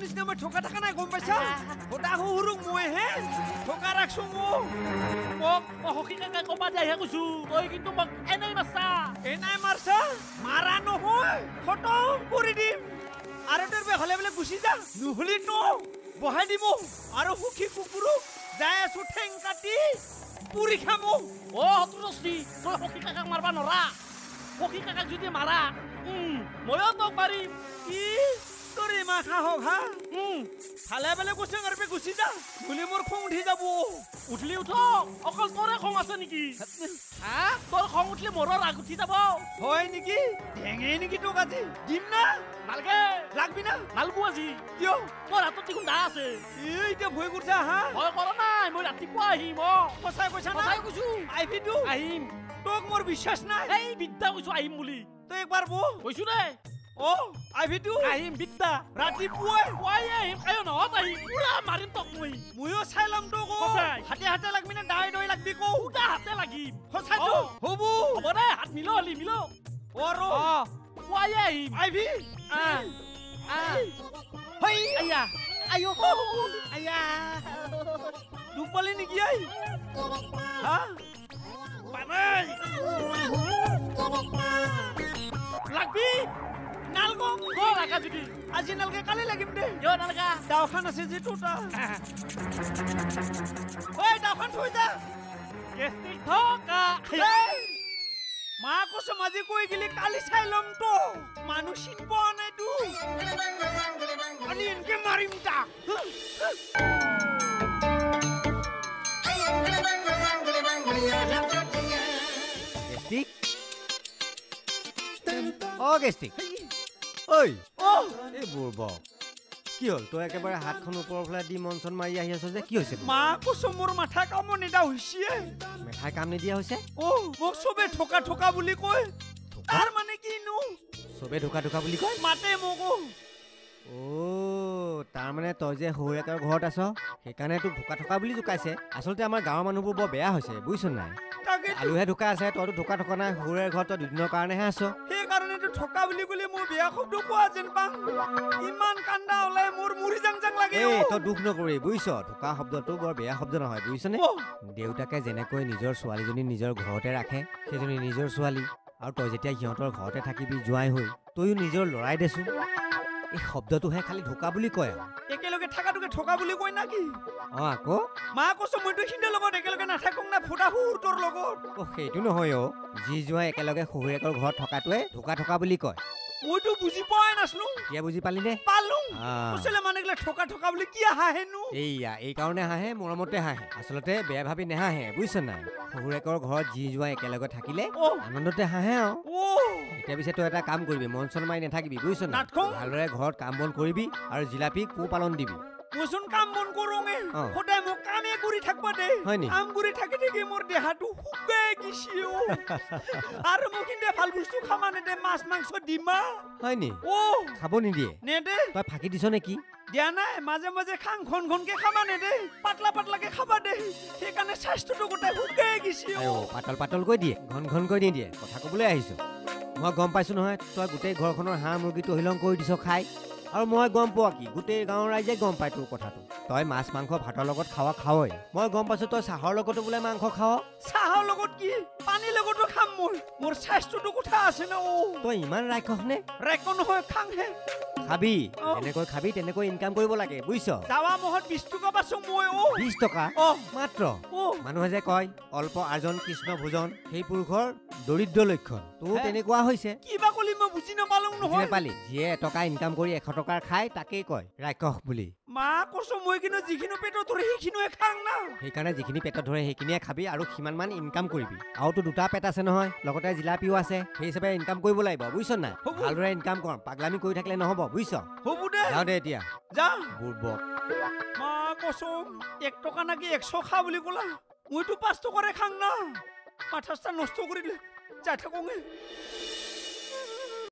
isna ma thoka thaka na gombasha. Boda ho hurung moe he. Thoka raksu mo. Mo hoki ka ka komba jai kusu. Koi kintu bang enai masa. Enai marsa. Marano hoy. Khoto puri dim. Arater be hole bole gusi ja. Nuhuli no. Bohai dimo. Aro hoki kukuru. Jai asu theng kati. Puri khamo. Oh turosti. Koi hoki ka ka marba nora. Hoki ka ka judi mara. Moyo tok pari. Kore matha hoga phale bale guseng arpe gusida buli mor khong uthi jabu uthli utho okal tore khong ase niki ha tor khong uthli moror ag uthi jabo hoy niki dhenge niki to gaji dimna malge lagbi na malbu aji yo mor hatot tikun da ase ei ta bhoy kurcha ha hoy koro nai moi rati po ahim o kosai koisa na kosai kusu ai bidu ahim tok mor bishwas nai ei bidda kusu ahim buli to ekbar bo koisu ne Oh, I do. I am Bita. Ratipuai, why I am? I don't know. I am Marin Tokui. Muyo Salam Dogo. Hata like me and I know like Biko. Hata like him. Hosato, Hobo, what I had Milo, Milo. Oro, why I am? I be. Aya, Ayo, Aya. Do Polinigia? Huh? Bye. Like me. Nalgo, go laga judi. Aji nalga kali lagi mende. Yo nalga. Dafan nasi jitu ta. Hey, dafan tuh ja. Gestik thoka. Hey, ma aku semaji koi gile kali salam to. Manusin bone du. Kali inke marim ta. Gestik. Oh gestik. Oi, oh, hey Burbo. Kiol, to ekebare hat khon upor phale di monson mari ahi ase je ki hoise? Ma ko somor matha kam nida hoise. Matha kam nidia hoise? Oh, mok sobe thoka thoka buli koy. Tar mane ki nu? Sobe thoka thoka buli koy? Mate moko. Oh, tar mane to je hoyakar ghot aso. Hekane tu thoka thoka buli jukaise. Asolte amar gawa manubor bo beya hoise, buisun nai. Aluhe thoka ase, to thoka thoka nai hoyar ghot to dudinor karone he aso. Thoka buli buli mo beya khobdo koa jen pang iman kanda olai mur muri jangjang lage e to dukh no kore buiso thoka khobdo to bor beya khobdo na hoy buiso ne deutake jene koi nijor swali joni nijor ghorote rakhe sejoni nijor swali aru to jetia hiotor ghorote thakibi joai hoy toyu nijor lorai desu e khobdo to he khali thoka buli koy ekeloge thaka toke thoka buli koy na ki o ako ma koso moi to hinde logot ekeloge na thakong na phoda hur tor logot o he tu no hoy o Jijua ekeloge khuhurekor ghor thokatue thoka thoka buli koy. Moi to buji poa naslu. Kia buji pali ne? Palung. Usle mane gile thoka thoka buli kia hahe nu. Eiya, ei karone hahe, moromote hahe. Asolote beya bhabi ne hahe, buichha nai. Khuhurekor ghor jijua ekeloge thakile anondote hahe o. Eta bise to eta kam koribi, monson mai ne thakibi, buichha nai. Bhalore ghor kam bon koribi aru jilapi ko palon dibi. Mosun kam bon koronge. Khoda mo kame guri thakba de. Am guri thakite ki mor de hatu hukai gisiu. Aru mo kinde phal bustu khamane de mas mangso dima. Hoy ni. Oh, khabo ni diye. Ne de. Toi phaki diso neki? Dia na maje maje khang khon khon ke khamane de. Patla patla ke khaba de. Hekane shasto to gotai hukai gisiu. Ayo, patal patal koi diye. Khon khon koi ni diye. Kotha ko bole ahisu. Moi gom paisu nohoy toi gotei ghor khonor ha murgi to hilong koi diso khai. Aru moi gom poa ki gutei gaon raije gom pai tor kotha tu toy mas mangkho bhator logot khawa khawoi moi gom pasu toy sahar logot bole mangkho khawa sahar logot ki pani logot kham mor sastro to kotha ase na o toy iman rakhone rakon hoy khang he খাবি এনেকৈ খাবি তেনেকৈ income কৰিব লাগে বুইছ দাওয়া মহত 20 টকা পাছো মই ও 20 টকা মাত্ৰ মানুহে যে কয় অল্প আৰ্জন কৃষ্ণ ভোজন সেই পুৰুষৰ দৰিদ্ৰ লক্ষণ তো তেনেকুৱা হৈছে কিবা কলি মই বুজি নাপালং নহয় পালি যে টকা ইনকাম কৰি 100 টকাৰ খায় তাকেই কয় ৰাখক বুলি মা কসম মই কিনো জিখিনি পেট ধরে হিখিনোই খাং না সেইকাৰণে জিখিনি পেট ধরে হিখিনিয়ে খাবি আৰু কিমান মান ইনকাম কৰিবি আৰু তো দুটা পেট আছে নহয় লগতে জিলাপিও আছে সেই হিচাপে ইনকাম কৰিব লাগিব বুইছ না ভালৰে ইনকাম কৰ পাগলামি কৰি থাকলে নহব বুইছ হবুদে যাও দে এতিয়া যা বুৰবক মা কসম 1 টকা নাকি 100 খা বুলি কলা মই তো 5 টকাৰে খাং না 50টা নষ্ট কৰিলে যাই থাকোগে